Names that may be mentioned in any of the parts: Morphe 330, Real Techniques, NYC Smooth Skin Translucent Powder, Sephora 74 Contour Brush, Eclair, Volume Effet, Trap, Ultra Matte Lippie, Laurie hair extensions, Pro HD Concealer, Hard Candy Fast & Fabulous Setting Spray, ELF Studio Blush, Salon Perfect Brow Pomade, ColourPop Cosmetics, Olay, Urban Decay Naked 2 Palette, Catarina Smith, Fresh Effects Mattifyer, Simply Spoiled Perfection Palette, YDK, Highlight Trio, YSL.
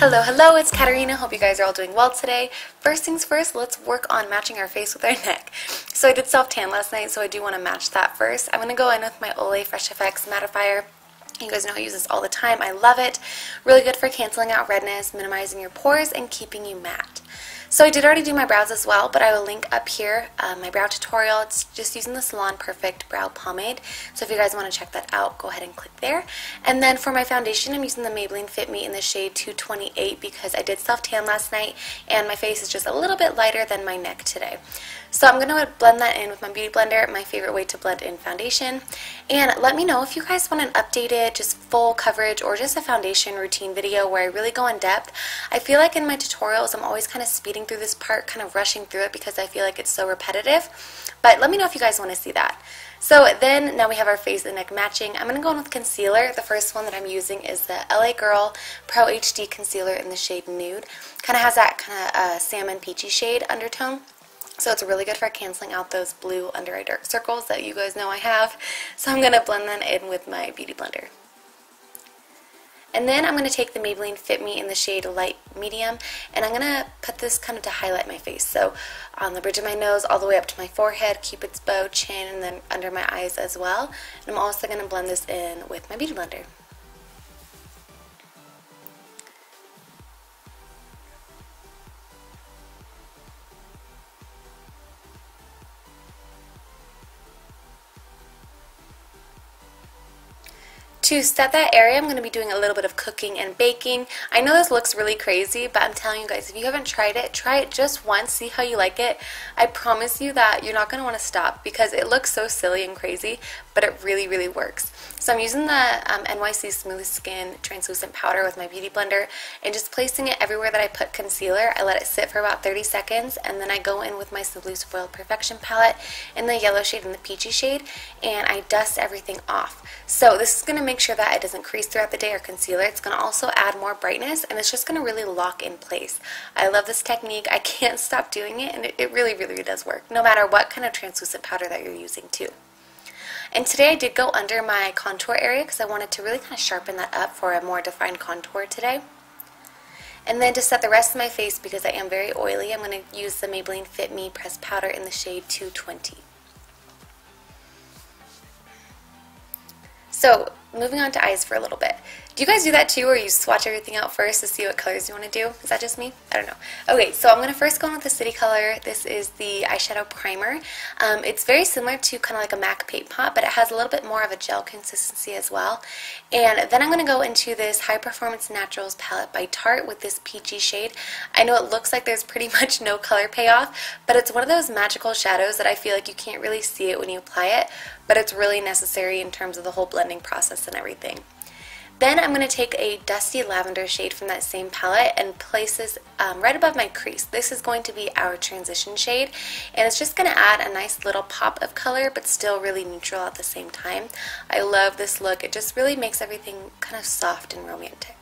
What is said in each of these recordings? Hello, hello, it's Catarina. Hope you guys are all doing well today. First things first, let's work on matching our face with our neck. So I did self-tan last night, so I do want to match that first. I'm going to go in with my Olay Fresh Effects Mattifier. You guys know I use this all the time. I love it. Really good for canceling out redness, minimizing your pores, and keeping you matte. So I did already do my brows as well, but I will link up here my brow tutorial. It's just using the Salon Perfect Brow Pomade. So if you guys want to check that out, go ahead and click there. And then for my foundation, I'm using the Maybelline Fit Me in the shade 228 because I did self-tan last night and my face is just a little bit lighter than my neck today. So I'm going to blend that in with my beauty blender, my favorite way to blend in foundation. And let me know if you guys want an updated, just full coverage or just a foundation routine video where I really go in depth. I feel like in my tutorials, I'm always kind of speeding through this part, kind of rushing through it because I feel like it's so repetitive. But let me know if you guys want to see that. So then, now we have our face and neck matching. I'm going to go in with concealer. The first one that I'm using is the L.A Girl Pro HD Concealer in the shade Nude. Kind of has that kind of salmon peachy shade undertone. So it's really good for canceling out those blue under eye dark circles that you guys know I have. So I'm going to blend that in with my beauty blender. And then I'm going to take the Maybelline Fit Me in the shade Light Medium, and I'm going to put this kind of to highlight my face. So on the bridge of my nose, all the way up to my forehead, Cupid's bow, chin, and then under my eyes as well. And I'm also going to blend this in with my beauty blender. To set that area, I'm going to be doing a little bit of cooking and baking. I know this looks really crazy, but I'm telling you guys, if you haven't tried it, try it just once, see how you like it. I promise you that you're not going to want to stop because it looks so silly and crazy, but it really, really works. So I'm using the NYC Smooth Skin Translucent Powder with my beauty blender and just placing it everywhere that I put concealer. I let it sit for about 30 seconds, and then I go in with my Simply Spoiled Perfection Palette in the yellow shade and the peachy shade, and I dust everything off. So this is going to make sure that it doesn't crease throughout the day or concealer. It's going to also add more brightness, and it's just going to really lock in place. I love this technique. I can't stop doing it, and it really, really does work, no matter what kind of translucent powder that you're using too. And today I did go under my contour area because I wanted to really kind of sharpen that up for a more defined contour today. And then to set the rest of my face, because I am very oily, I'm going to use the Maybelline Fit Me Pressed Powder in the shade 220. So moving on to eyes for a little bit. Do you guys do that too, or you swatch everything out first to see what colors you want to do? Is that just me? I don't know. Okay, so I'm going to first go in with the City Color. This is the eyeshadow primer. It's very similar to kind of like a MAC paint pot, but it has a little bit more of a gel consistency as well. And then I'm going to go into this High Performance Naturals Palette by Tarte with this peachy shade. I know it looks like there's pretty much no color payoff, but it's one of those magical shadows that I feel like you can't really see it when you apply it, but it's really necessary in terms of the whole blending process and everything. Then I'm going to take a dusty lavender shade from that same palette and place this right above my crease. This is going to be our transition shade, and it's just going to add a nice little pop of color but still really neutral at the same time. I love this look. It just really makes everything kind of soft and romantic.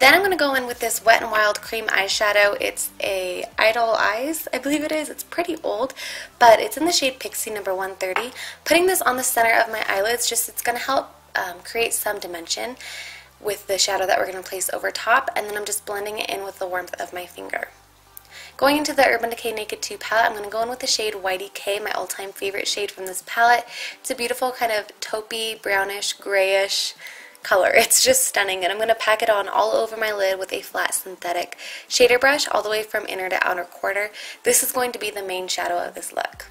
Then I'm going to go in with this Wet n Wild cream eyeshadow. It's a Idol Eyes, I believe it is. It's pretty old, but it's in the shade Pixie number 130. Putting this on the center of my eyelids, just it's going to help create some dimension with the shadow that we're going to place over top, and then I'm just blending it in with the warmth of my finger. Going into the Urban Decay Naked 2 palette, I'm going to go in with the shade YDK, my all-time favorite shade from this palette. It's a beautiful kind of taupey, brownish, grayish color. It's just stunning, and I'm going to pack it on all over my lid with a flat synthetic shader brush all the way from inner to outer quarter. This is going to be the main shadow of this look.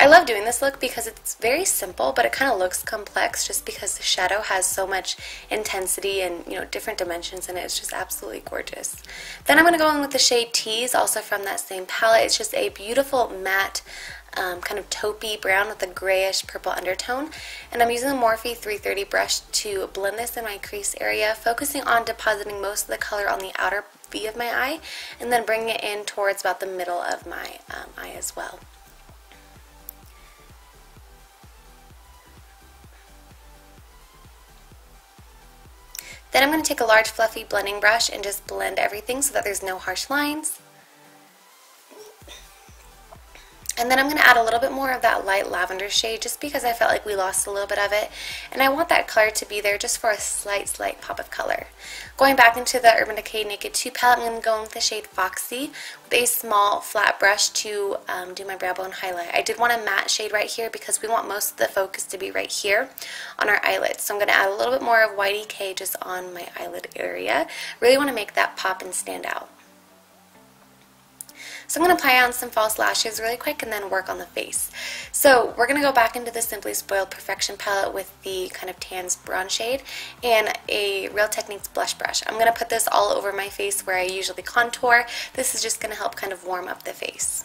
I love doing this look because it's very simple, but it kind of looks complex just because the shadow has so much intensity and, you know, different dimensions in it. It's just absolutely gorgeous. Then I'm going to go in with the shade Tease, also from that same palette. It's just a beautiful matte kind of taupey brown with a grayish purple undertone, and I'm using the Morphe 330 brush to blend this in my crease area, focusing on depositing most of the color on the outer V of my eye, and then bringing it in towards about the middle of my eye as well. Then I'm going to take a large fluffy blending brush and just blend everything so that there's no harsh lines. And then I'm going to add a little bit more of that light lavender shade just because I felt like we lost a little bit of it. And I want that color to be there just for a slight pop of color. Going back into the Urban Decay Naked 2 palette, I'm going to go in with the shade Foxy with a small flat brush to do my brow bone highlight. I did want a matte shade right here because we want most of the focus to be right here on our eyelids. So I'm going to add a little bit more of YDK just on my eyelid area. Really want to make that pop and stand out. So I'm going to apply on some false lashes really quick and then work on the face. So we're going to go back into the Simply Spoiled Perfection palette with the kind of tan bronze shade and a Real Techniques blush brush. I'm going to put this all over my face where I usually contour. This is just going to help kind of warm up the face.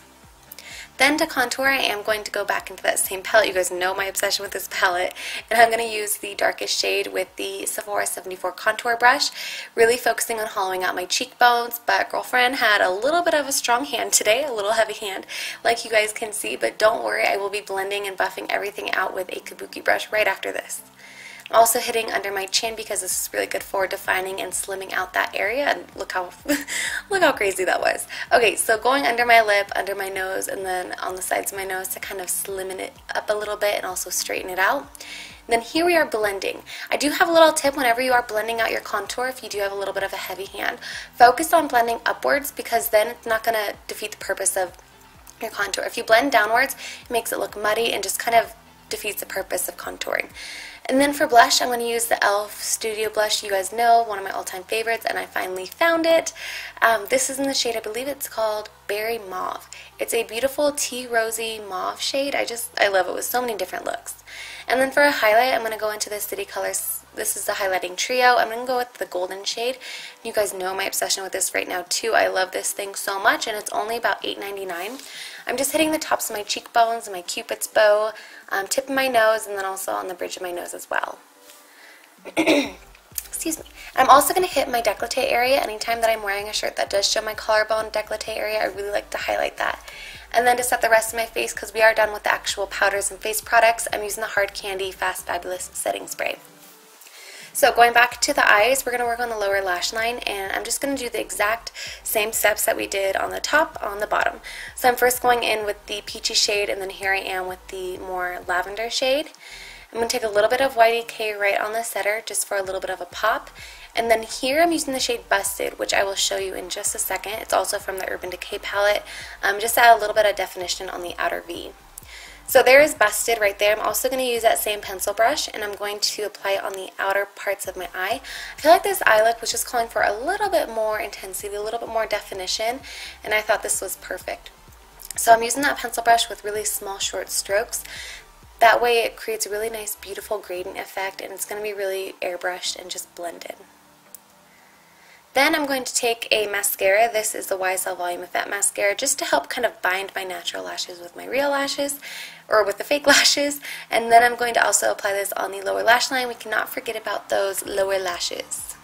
Then to contour, I am going to go back into that same palette. You guys know my obsession with this palette. And I'm going to use the darkest shade with the Sephora 74 Contour Brush, really focusing on hollowing out my cheekbones. But girlfriend had a little bit of a strong hand today, a little heavy hand, like you guys can see. But don't worry, I will be blending and buffing everything out with a kabuki brush right after this. I'm also hitting under my chin because this is really good for defining and slimming out that area, and look how look how crazy that was. Okay, so going under my lip, under my nose, and then on the sides of my nose to kind of slim it up a little bit and also straighten it out. And then here we are blending. I do have a little tip whenever you are blending out your contour, if you do have a little bit of a heavy hand, focus on blending upwards because then it's not going to defeat the purpose of your contour. If you blend downwards, it makes it look muddy and just kind of defeats the purpose of contouring. And then for blush, I'm going to use the ELF Studio Blush. You guys know, one of my all-time favorites, and I finally found it. This is in the shade, I believe it's called Berry Mauve. It's a beautiful tea rosy mauve shade. I love it with so many different looks. And then for a highlight, I'm going to go into the City Color. This is the highlighting trio. I'm going to go with the golden shade. You guys know my obsession with this right now too. I love this thing so much, and it's only about $8.99. I'm just hitting the tops of my cheekbones, my cupid's bow, tip of my nose, and then also on the bridge of my nose as well. Excuse me. And I'm also going to hit my décolleté area. Anytime that I'm wearing a shirt that does show my collarbone décolleté area, I really like to highlight that. And then to set the rest of my face, because we are done with the actual powders and face products, I'm using the Hard Candy Fast Fabulous Setting Spray. So going back to the eyes, we're going to work on the lower lash line, and I'm just going to do the exact same steps that we did on the top, on the bottom. So I'm first going in with the peachy shade, and then here I am with the more lavender shade. I'm going to take a little bit of YDK right on the center just for a little bit of a pop. And then here I'm using the shade Busted, which I will show you in just a second. It's also from the Urban Decay palette. Just add a little bit of definition on the outer V. So there is Busted right there. I'm also going to use that same pencil brush, and I'm going to apply it on the outer parts of my eye. I feel like this eye look was just calling for a little bit more intensity, a little bit more definition, and I thought this was perfect. So I'm using that pencil brush with really small, short strokes. That way it creates a really nice, beautiful gradient effect, and it's going to be really airbrushed and just blended. Then I'm going to take a mascara. This is the YSL Volume Effet Mascara, just to help kind of bind my natural lashes with my real lashes, or with the fake lashes. And then I'm going to also apply this on the lower lash line. We cannot forget about those lower lashes.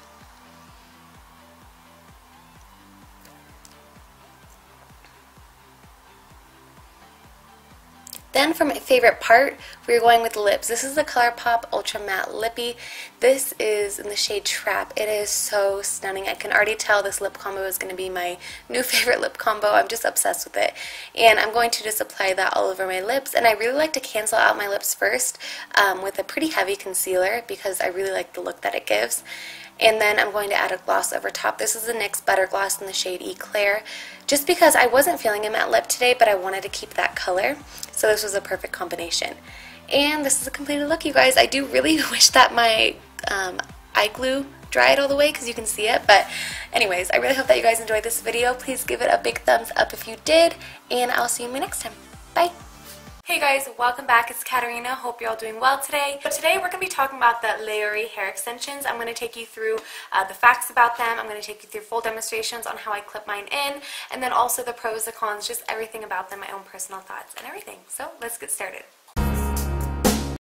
Then for my favorite part, we're going with lips. This is the ColourPop Ultra Matte Lippie. This is in the shade Trap. It is so stunning. I can already tell this lip combo is going to be my new favorite lip combo. I'm just obsessed with it. And I'm going to just apply that all over my lips. And I really like to cancel out my lips first with a pretty heavy concealer because I really like the look that it gives. And then I'm going to add a gloss over top. This is the NYX Buttergloss in the shade Eclair. Just because I wasn't feeling a matte lip today, but I wanted to keep that color. So this was a perfect combination. And this is a completed look, you guys. I do really wish that my eye glue dried all the way because you can see it. But anyways, I really hope that you guys enjoyed this video. Please give it a big thumbs up if you did. And I'll see you next time. Bye. Hey guys, welcome back. It's Catarina. Hope you're all doing well today. So today we're going to be talking about the Laurie hair extensions. I'm going to take you through the facts about them. I'm going to take you through full demonstrations on how I clip mine in, and then also the pros, the cons, just everything about them, my own personal thoughts and everything. So let's get started.